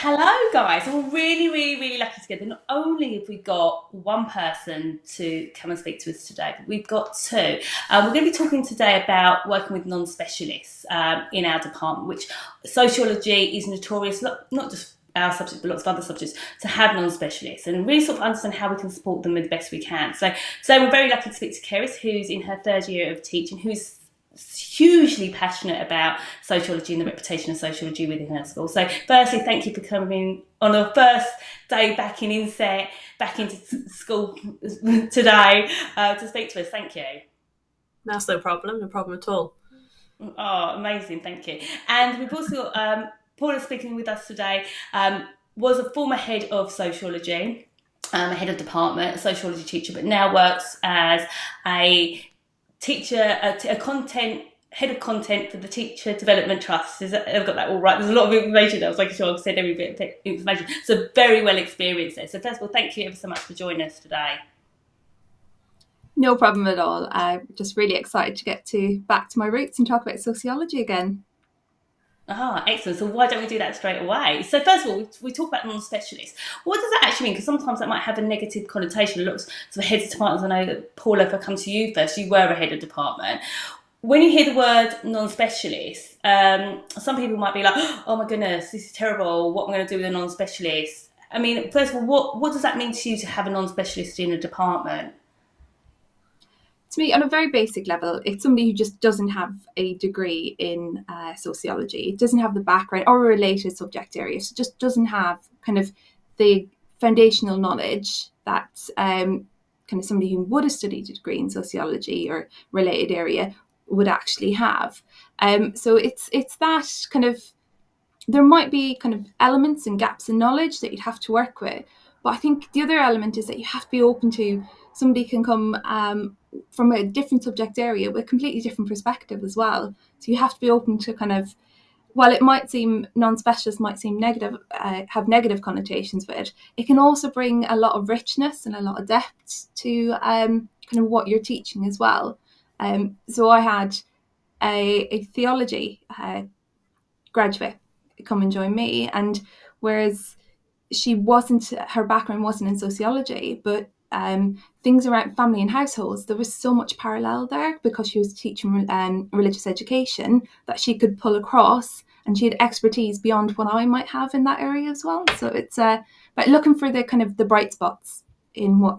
Hello guys, we're really lucky together. Not only have we got one person to come and speak to us today, but we've got two. We're going to be talking today about working with non-specialists in our department, which sociology is notorious, not just our subject but lots of other subjects, to have non-specialists and really sort of understand how we can support them the best we can. So we're very lucky to speak to Cerys, who's in her third year of teaching, who's hugely passionate about sociology and the reputation of sociology within her school. So firstly, thank you for coming on our first day back in INSET, back into school today to speak to us. Thank you. That's no problem at all. Oh, amazing, thank you. And we've also got Paula speaking with us today, was a former head of sociology, head of department, a sociology teacher, but now works as a teacher, head of content for the Teacher Development Trust. I've got that all right. There's a lot of information. I was making sure I've said every bit of information. So very well experienced there. So first of all, thank you ever so much for joining us today. No problem at all. I'm just really excited to get back to my roots and talk about sociology again. Ah, excellent. So why don't we do that straight away? So first of all, we talk about non-specialists. What does that actually mean? Because sometimes that might have a negative connotation. Lots of heads of departments. I know that, Paula, if I come to you first, you were a head of department. When you hear the word non-specialist, some people might be like, oh my goodness, this is terrible. What am I going to do with a non-specialist? I mean, first of all, what does that mean to you to have a non-specialist in a department? To me, on a very basic level, it's somebody who just doesn't have a degree in sociology, doesn't have the background or a related subject area, so just doesn't have kind of the foundational knowledge that kind of somebody who would have studied a degree in sociology or related area would actually have. So it's that kind of, there might be kind of elements and gaps in knowledge that you'd have to work with, but I think the other element is that you have to be open to somebody can come from a different subject area with a completely different perspective as well. So you have to be open to kind of, while it might seem non-specialist might seem negative, have negative connotations with it, it can also bring a lot of richness and a lot of depth to kind of what you're teaching as well. So I had a theology graduate come and join me, and whereas her background wasn't in sociology, but things around family and households, there was so much parallel there because she was teaching religious education that she could pull across, and she had expertise beyond what I might have in that area as well. So it's but looking for the kind of the bright spots in what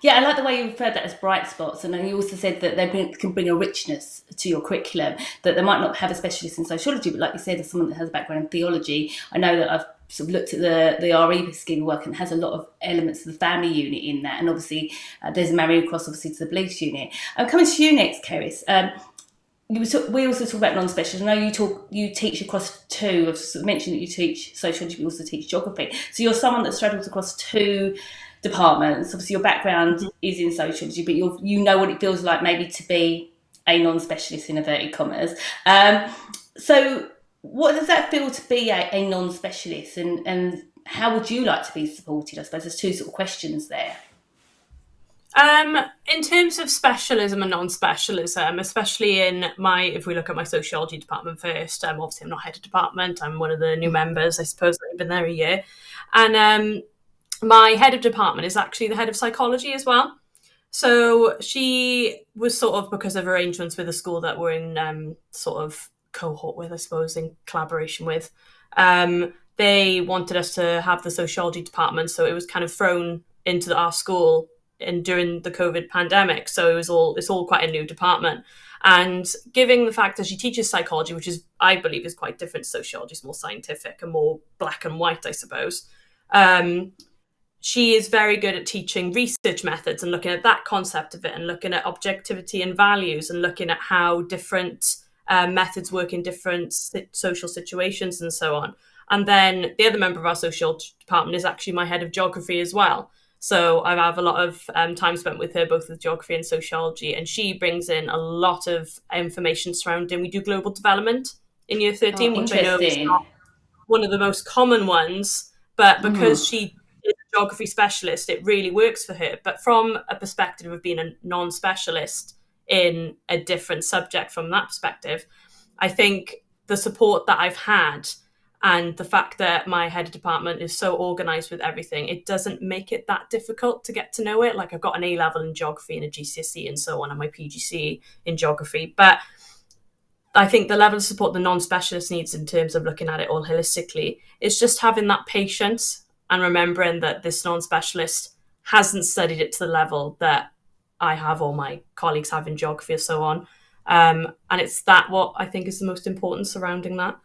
Yeah, I like the way you referred that as bright spots, and you also said that they can bring a richness to your curriculum, that they might not have a specialist in sociology, but like you said, as someone that has a background in theology, I know that I've sort of looked at the RE scheme work, and it has a lot of elements of the family unit in that, and obviously there's a marrying across obviously to the beliefs unit. Coming to you next, Cerys, we also talk about non-specialists. I know you teach across two. I've just mentioned that you teach sociology, but you also teach geography. So you're someone that straddles across two departments. Obviously your background is in sociology, but you know what it feels like maybe to be a non-specialist in inverted commas. So what does that feel to be a non-specialist, and how would you like to be supported? I suppose there's two sort of questions there. In terms of specialism and non-specialism, especially if we look at my sociology department first, obviously I'm not head of department, I'm one of the new members, I suppose, I've been there a year. And my head of department is actually the head of psychology as well. So she was sort of, because of arrangements with the school that we're in sort of cohort with, I suppose, in collaboration with, they wanted us to have the sociology department. So it was kind of thrown into our school during the COVID pandemic. So it's all quite a new department. And given the fact that she teaches psychology, which is, I believe, is quite different to sociology, it's more scientific and more black and white, I suppose. She is very good at teaching research methods and looking at that concept of it, and looking at objectivity and values, and looking at how different methods work in different social situations and so on. And then the other member of our social department is actually my head of geography as well. So I have a lot of time spent with her, both with geography and sociology, and she brings in a lot of information surrounding, we do global development in year 13, which I know is not one of the most common ones, but because she is a geography specialist, it really works for her. But from a perspective of being a non-specialist in a different subject, from that perspective, I think the support that I've had and the fact that my head of department is so organized with everything, it doesn't make it that difficult to get to know it. Like, I've got an A level in geography and a GCSE and so on, and my PGC in geography. But I think the level of support the non-specialist needs in terms of looking at it all holistically is just having that patience and remembering that this non-specialist hasn't studied it to the level that I have or my colleagues have in geography or so on. And it's that what I think is the most important surrounding that.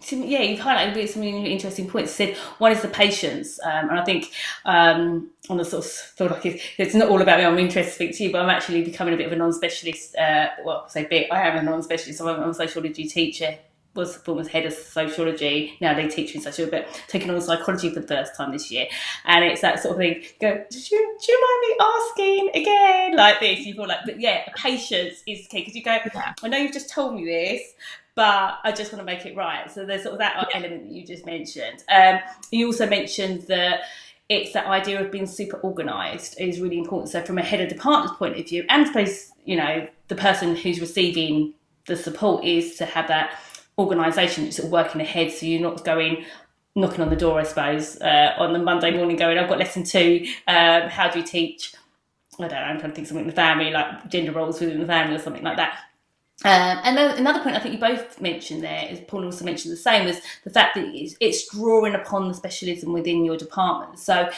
So, yeah, you've highlighted some really interesting points. You said one is the patience, and I think on the sort of feel like it's not all about me. I'm interested to speak to you, but I'm actually becoming a bit of a non-specialist. Well, I say bit. I am a non-specialist. So I'm a sociology teacher. Was head of sociology, now they teach in sociology, but taking on psychology for the first time this year. And it's that sort of thing, go, do you mind me asking again? Like this, you feel like, but yeah, patience is key, because you go, I know you've just told me this, but I just want to make it right. So there's sort of that element that you just mentioned. You also mentioned that it's that idea of being super organised is really important. So from a head of department's point of view, and I suppose, you know, the person who's receiving the support is to have that organisation sort of working ahead, so you're not going knocking on the door, I suppose, on the Monday morning going, I've got lesson 2, how do you teach, I don't know, I'm trying to think something in the family, like gender roles within the family or something like that. And then another point I think you both mentioned there is, Paula also mentioned the same, was the fact that it's drawing upon the specialism within your department. So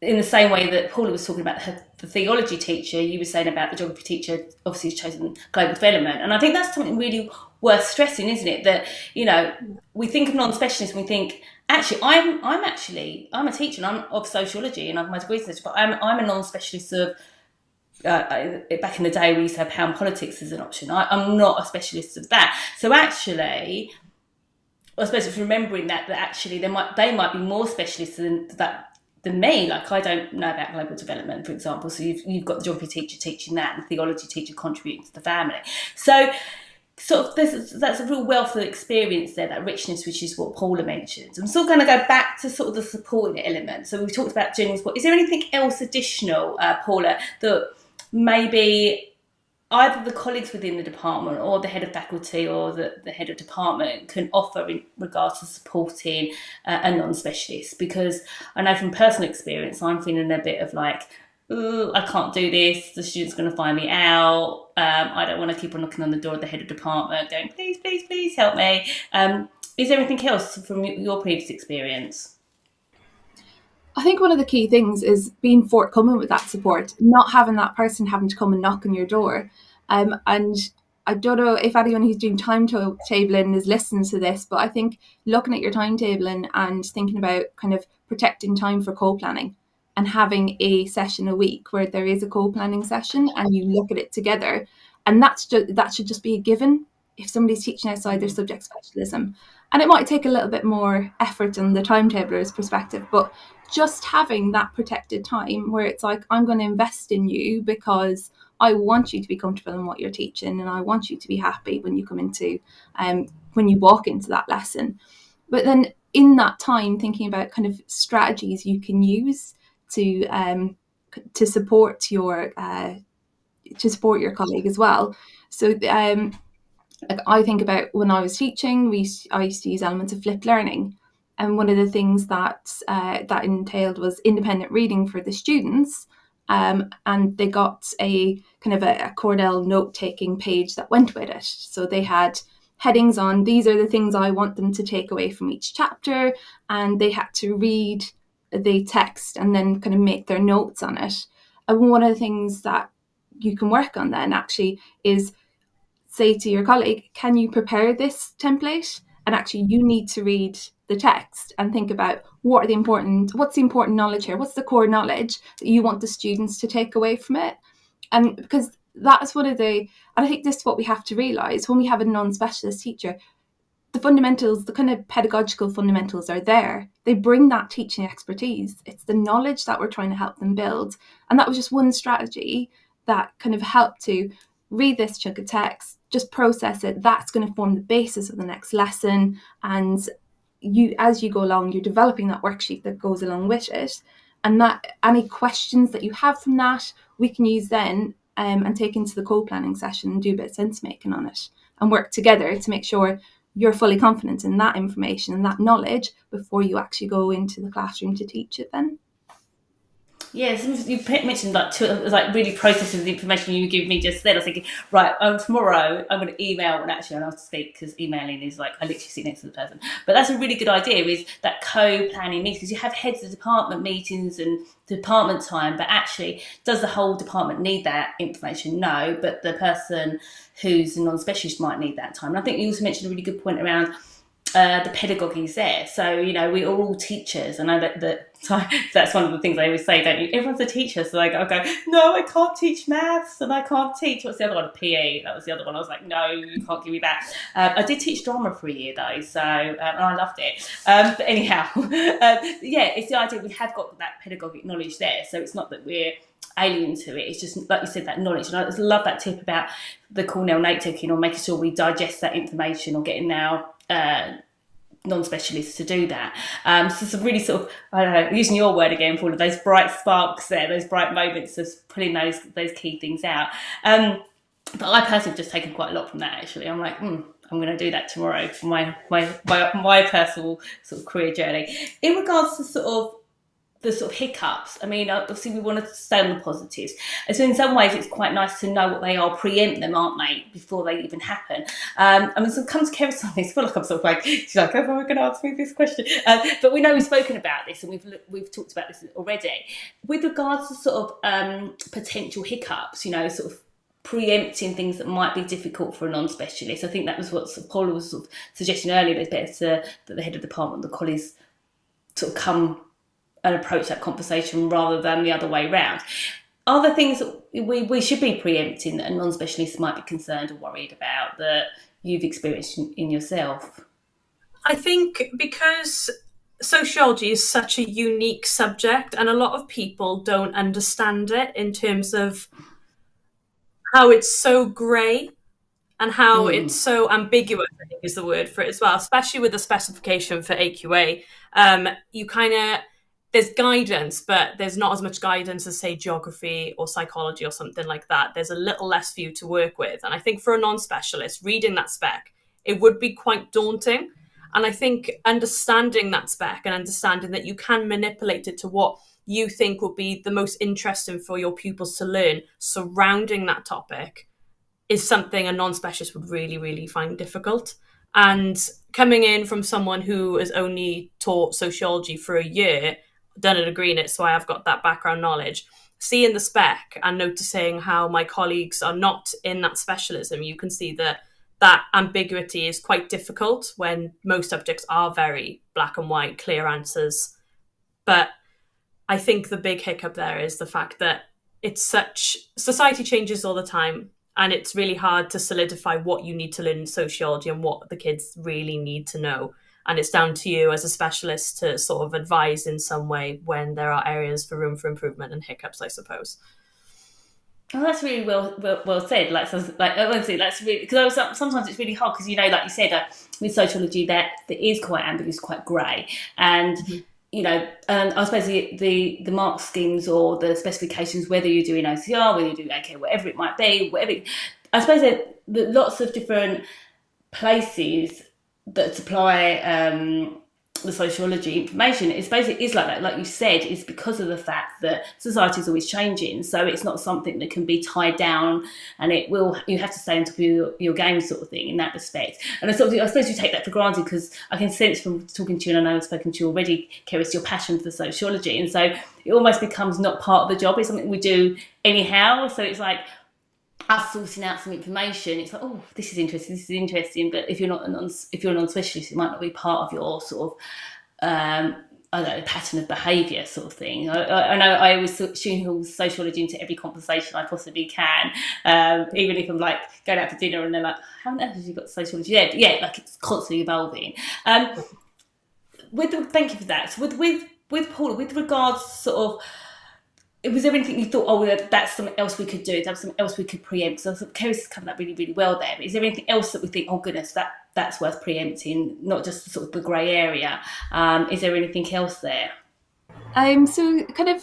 in the same way that Paula was talking about the theology teacher, you were saying about the geography teacher obviously has chosen global development. And I think that's something really worth stressing, isn't it? That, you know, we think of non-specialists and we think, actually, I'm a teacher and I'm of sociology and I've my degree in sociology, but I'm a non-specialist of, back in the day we used to have pound politics as an option. I'm not a specialist of that. So actually, I suppose it's remembering that actually they might be more specialists than me. Like, I don't know about global development, for example. So you've got the geography teacher teaching that and the theology teacher contributing to the family. So sort of that's a real wealth of experience there, that richness, which is what Paula mentioned. I'm still going to go back to sort of the supporting element. So we've talked about general support. Is there anything else additional, Paula, that maybe either the colleagues within the department or the head of faculty or the head of department can offer in regards to supporting a non-specialist? Because I know from personal experience, I'm feeling a bit of like, ooh, I can't do this, the student's going to find me out, I don't want to keep on knocking on the door of the head of department going, please, please, please help me. Is there anything else from your previous experience? I think one of the key things is being forthcoming with that support, not having that person having to come and knock on your door. And I don't know if anyone who's doing timetabling is listening to this, but I think looking at your timetabling and thinking about kind of protecting time for co-planning and having a session a week where there is a co-planning session and you look at it together. And that should just be a given if somebody's teaching outside their subject specialism. And it might take a little bit more effort on the timetabler's perspective, but just having that protected time where it's like, I'm going to invest in you because I want you to be comfortable in what you're teaching and I want you to be happy when you come into, when you walk into that lesson. But then in that time, thinking about kind of strategies you can use to support your colleague as well. So I think about when I was teaching, I used to use elements of flipped learning, and one of the things that that entailed was independent reading for the students, and they got a kind of a Cornell note-taking page that went with it. So they had headings on, these are the things I want them to take away from each chapter, and they had to read the text and then kind of make their notes on it. And one of the things that you can work on then actually is say to your colleague, can you prepare this template? And actually you need to read the text and think about what's the important knowledge here? What's the core knowledge that you want the students to take away from it? And because that's one of the, and I think this is what we have to realise when we have a non-specialist teacher, the fundamentals, the kind of pedagogical fundamentals are there. They bring that teaching expertise. It's the knowledge that we're trying to help them build. And that was just one strategy that kind of helped to read this chunk of text, just process it. That's going to form the basis of the next lesson. And you, as you go along, you're developing that worksheet that goes along with it. And that any questions that you have from that, we can use then and take into the co-planning session and do a bit of sense making on it and work together to make sure you're fully confident in that information and that knowledge before you actually go into the classroom to teach it then. Yes, you mentioned like two, like really processing the information you give me just then. I was thinking, right, tomorrow I'm going to email, and actually I have to speak because emailing is like I literally sit next to the person. But that's a really good idea, is that co-planning meetings, because you have heads of department meetings and department time, but actually does the whole department need that information? No, but the person who's a non-specialist might need that time. And I think you also mentioned a really good point around the pedagogy's there. So, you know, we are all teachers. I know that's one of the things I always say, don't you? Everyone's a teacher. So I'll go, no, I can't teach maths and I can't teach. What's the other one? PE. That was the other one. I was like, no, you can't give me that. I did teach drama for a year though. So and I loved it. But anyhow, yeah, it's the idea we have got that pedagogic knowledge there. So it's not that we're alien to it. It's just, like you said, that knowledge. And I just love that tip about the Cornell note taking, or making sure we digest that information, or getting now non-specialists to do that. So it's a really sort of, I don't know, using your word again, Paula, those bright sparks there, those bright moments of pulling those key things out. But I personally have just taken quite a lot from that, actually. I'm like, I'm going to do that tomorrow for my personal sort of career journey. In regards to sort of the sort of hiccups, I mean, obviously we want to stay on the positives. And so in some ways it's quite nice to know what they are, preempt them, aren't they, before they even happen. I mean, so come to Cerys on this, I feel like I'm sort of like, she's like, oh, I'm going to ask me this question. But we know we've spoken about this, and we've talked about this already. With regards to sort of potential hiccups, you know, sort of preempting things that might be difficult for a non-specialist. I think that was what sort of Paula was sort of suggesting earlier, that it's better that the head of department, the colleagues, sort of come and approach that conversation rather than the other way round. Are there things that we should be preempting that a non-specialist might be concerned or worried about that you've experienced in yourself? I think because sociology is such a unique subject, and a lot of people don't understand it in terms of how it's so grey and how it's so ambiguous, I think is the word for it as well, especially with the specification for AQA. You kind of, there's guidance, but there's not as much guidance as, say, geography or psychology or something like that. There's a little less for you to work with. And I think for a non-specialist, reading that spec, it would be quite daunting. And I think understanding that spec and understanding that you can manipulate it to what you think will be the most interesting for your pupils to learn surrounding that topic is something a non-specialist would really, really find difficult. And coming in from someone who has only taught sociology for a year, done a degree in it, so I have got that background knowledge. Seeing the spec and noticing how my colleagues are not in that specialism, you can see that that ambiguity is quite difficult when most subjects are very black and white, clear answers. But I think the big hiccup there is the fact that it's such, society changes all the time, and it's really hard to solidify what you need to learn in sociology and what the kids really need to know. And it's down to you as a specialist to sort of advise in some way when there are areas for room for improvement and hiccups, I suppose. Oh, that's really well said. Like honestly, that's really, because sometimes it's really hard because, you know, like you said, with sociology that is quite ambiguous, quite grey, and you know, I suppose the mark schemes or the specifications, whether you're doing OCR, whether you're doing AQA, whatever it might be, I suppose there are lots of different places that supply the sociology information. It's basically, it's like that, like you said, it's because of the fact that society is always changing, so it's not something that can be tied down, and it will, you have to stay on top of your game sort of thing in that respect. And I suppose you take that for granted, because I can sense from talking to you, and I know I've spoken to you already, Cerys, your passion for sociology, and so it almost becomes not part of the job, it's something we do anyhow. So it's like us sorting out some information, it's like, oh, this is interesting, but if you're a non-specialist, it might not be part of your sort of I don't know, pattern of behaviour sort of thing. I know I always shoehorn sociology into every conversation I possibly can, even if I'm like going out for dinner and they're like, how on earth have you got sociology? Yeah, like it's constantly evolving. Thank you for that. So with Paula, with regards to sort of, was there anything you thought, oh, that's something else we could do, that's something else we could preempt? So I thought Cerys has come up really, really well there. But is there anything else that we think, oh, goodness, that's worth preempting, not just sort of the grey area? Is there anything else there? So kind of,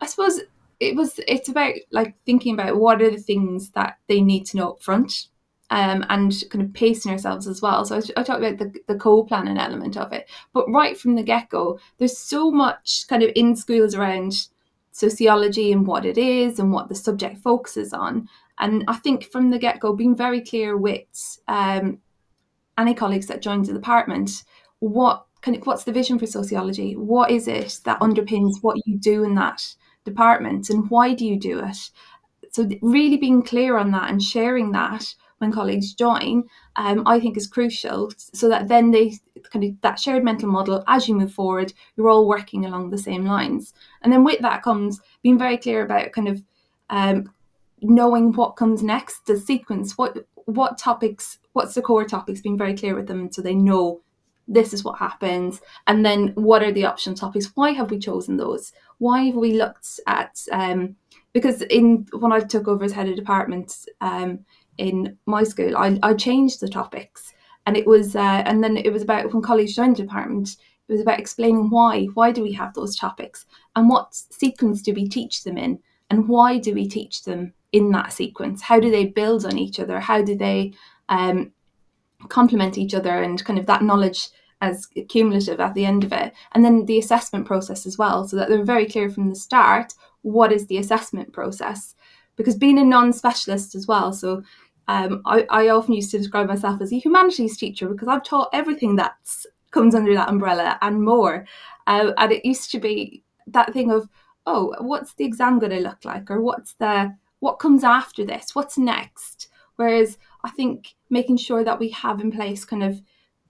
I suppose it's about like thinking about what are the things that they need to know up front and kind of pacing ourselves as well. So I talked about the co-planning element of it. But right from the get-go, there's so much kind of in schools around sociology and what it is and what the subject focuses on. And I think from the get-go, being very clear with any colleagues that join the department, what's the vision for sociology? What is it that underpins what you do in that department and why do you do it? So really being clear on that and sharing that when colleagues join, I think is crucial, so that then they kind of, that shared mental model, as you move forward, you're all working along the same lines. And then with that comes being very clear about kind of knowing what comes next, the sequence, what topics, what's the core topics, being very clear with them so they know this is what happens. And then what are the optional topics? Why have we chosen those? Why have we looked at, because when I took over as head of department, in my school, I changed the topics, and it was and then it was about, when colleagues joined the department, it was about explaining why do we have those topics, and what sequence do we teach them in, and why do we teach them in that sequence? How do they build on each other? How do they complement each other, and kind of that knowledge as cumulative at the end of it? And then the assessment process as well, so that they're very clear from the start what is the assessment process, because being a non-specialist as well, so I often used to describe myself as a humanities teacher, because I've taught everything that comes under that umbrella and more. And it used to be that thing of, oh, what's the exam going to look like? Or what comes after this? What's next? Whereas I think making sure that we have in place kind of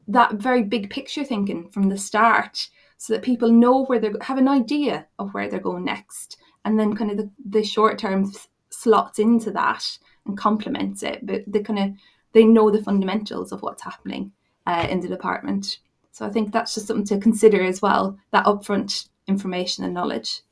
that very big picture thinking from the start, so that people know where they have an idea of where they're going next. And then kind of the short term slots into that and complements it, but they know the fundamentals of what's happening in the department. So I think that's just something to consider as well, that upfront information and knowledge.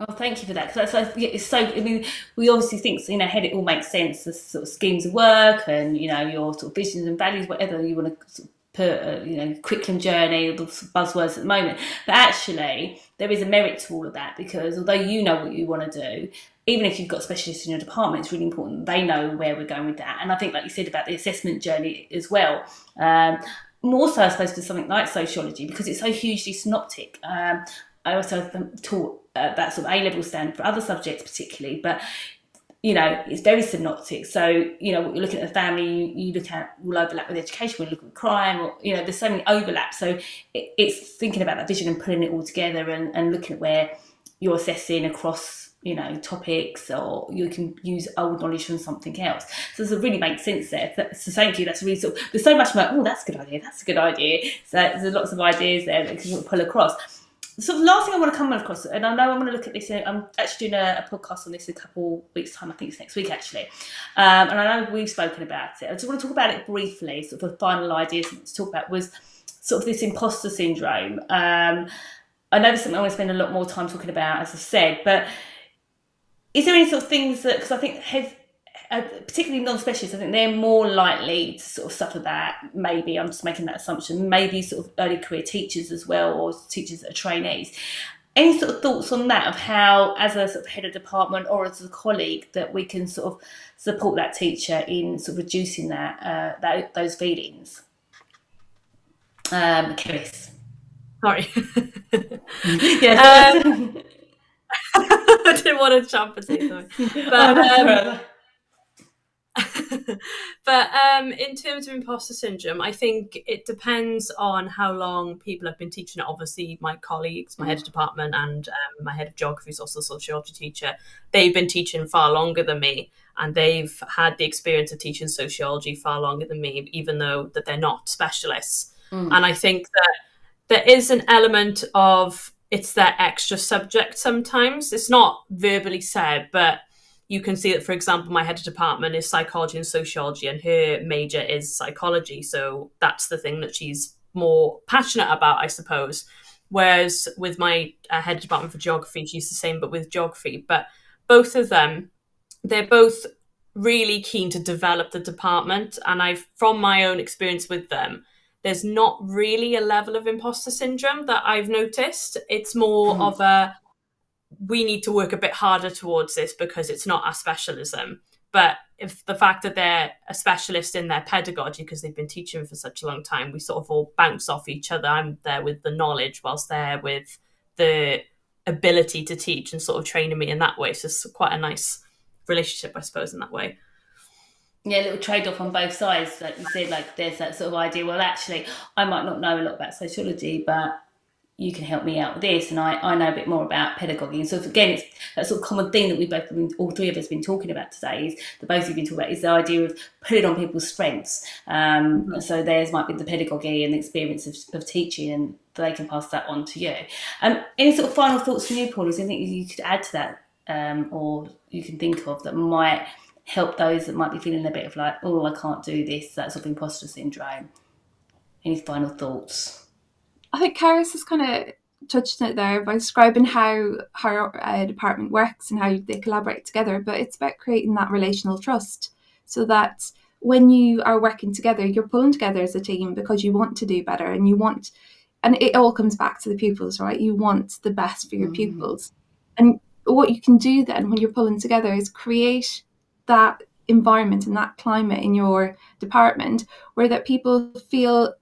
Well, thank you for that. So I mean, we obviously think, how it all makes sense, the sort of schemes of work and your sort of visions and values, whatever you want to sort of put, curriculum journey, the buzzwords at the moment. But actually, there is a merit to all of that, because although you know what you want to do, even if you've got specialists in your department, it's really important they know where we're going with that. And I think, like you said, about the assessment journey as well, more so, I suppose, for something like sociology, because it's so hugely synoptic. I also taught that sort of A-level standard for other subjects particularly, but, it's very synoptic. So, what you're looking at the family, you look at will overlap with education, we'll look at crime, or, there's so many overlaps. So it's thinking about that vision and putting it all together, and looking at where you're assessing across topics, or you can use old knowledge from something else. So this really makes sense there. So thank you. That's really sort of, there's so much about, oh, that's a good idea, that's a good idea. So there's lots of ideas there that you can pull across. So the last thing I want to come across, and I know I'm going to look at this, I'm actually doing a podcast on this in a couple weeks' time, I think it's next week actually, and I know we've spoken about it. I just want to talk about it briefly, sort of a final idea to talk about was sort of this imposter syndrome. I know there's something I want to spend a lot more time talking about, as I've said, but is there any sort of things that, because I think particularly non-specialists, I think they're more likely to sort of suffer that, maybe, I'm just making that assumption, maybe sort of early career teachers as well, or teachers that are trainees. Any sort of thoughts on that, of how, as a sort of head of department or as a colleague, that we can sort of support that teacher in sort of reducing that, those feelings? Chris. Sorry. Yes. I didn't want to jump and say something, but in terms of imposter syndrome, I think it depends on how long people have been teaching. Obviously, my colleagues, my head of department, and my head of geography is also a sociology teacher. They've been teaching far longer than me, and they've had the experience of teaching sociology far longer than me, even though that they're not specialists. And I think that there is an element of, it's that extra subject sometimes. It's not verbally said, but you can see that, for example, my head of department is psychology and sociology, and her major is psychology. So that's the thing that she's more passionate about, I suppose. Whereas with my head of department for geography, she's the same, but with geography. But both of them, they're both really keen to develop the department. And from my own experience with them, there's not really a level of imposter syndrome that I've noticed. It's more of a, we need to work a bit harder towards this because it's not our specialism. But if the fact that they're a specialist in their pedagogy because they've been teaching for such a long time, we sort of all bounce off each other. I'm there with the knowledge whilst they're with the ability to teach and sort of training me in that way. So it's quite a nice relationship, I suppose, in that way. Yeah, a little trade-off on both sides. Like you said, like there's that sort of idea, well, actually, I might not know a lot about sociology, but you can help me out with this, and I know a bit more about pedagogy. And so again, it's that sort of common thing that we both, all three of us, have been talking about today. Is the both of you have been talking about is the idea of putting on people's strengths. So theirs might be the pedagogy and the experience of teaching, and they can pass that on to you. Any sort of final thoughts from you, Paula? Is there anything you could add to that, or you can think of that might help those that might be feeling a bit of like, oh, I can't do this, that sort of imposter syndrome? Any final thoughts? I think Cerys has kind of touched on it there by describing how her department works and how they collaborate together, but it's about creating that relational trust so that when you are working together, you're pulling together as a team because you want to do better and you want, and it all comes back to the pupils, right? You want the best for your pupils. And what you can do then when you're pulling together is create that environment and that climate in your department where that people feel,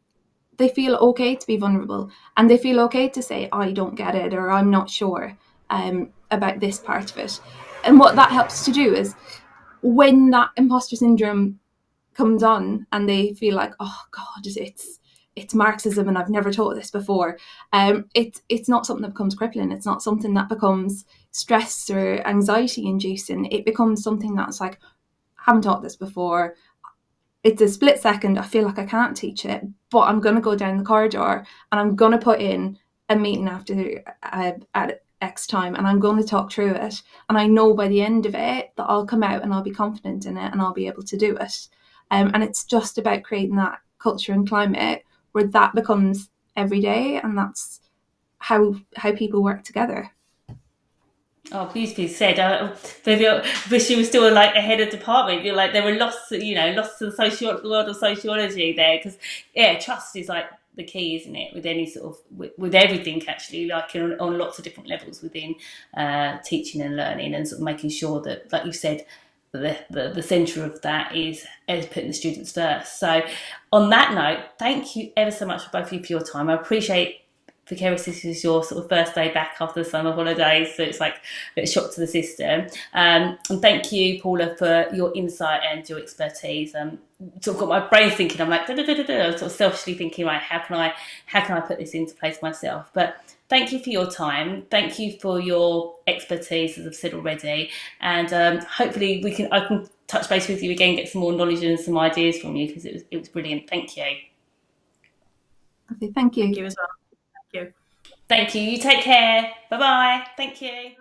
they feel okay to be vulnerable, and they feel okay to say, I don't get it, or I'm not sure about this part of it. And what that helps to do is when that imposter syndrome comes on and they feel like, oh God, it's Marxism and I've never taught this before. It's not something that becomes crippling. It's not something that becomes stress or anxiety inducing. It becomes something that's like, I haven't taught this before. It's a split second, I feel like I can't teach it, but I'm going to go down the corridor and I'm going to put in a meeting after at X time, and I'm going to talk through it. And I know by the end of it that I'll come out and I'll be confident in it and I'll be able to do it. And it's just about creating that culture and climate where that becomes every day, and that's how people work together. Oh, beautifully said. I wish you were still like a head of department. You're like, there were lots, lots of the world of sociology there, because yeah, trust is like the key, isn't it? With any sort of, with everything actually, like on lots of different levels within teaching and learning, and sort of making sure that, like you said, the centre of that is putting the students first. So on that note, thank you ever so much for both of you for your time. I appreciate. For Cerys, this is your sort of first day back after the summer holidays, so it's like a shock to the system. And thank you, Paula, for your insight and your expertise. Sort of got my brain thinking. I'm like, sort of selfishly thinking, right, how can I put this into place myself? But thank you for your time. Thank you for your expertise, as I've said already. And hopefully I can touch base with you again, get some more knowledge and some ideas from you, because it was brilliant. Thank you. Okay, thank you. Thank you as well. Thank you. You take care. Bye-bye. Thank you.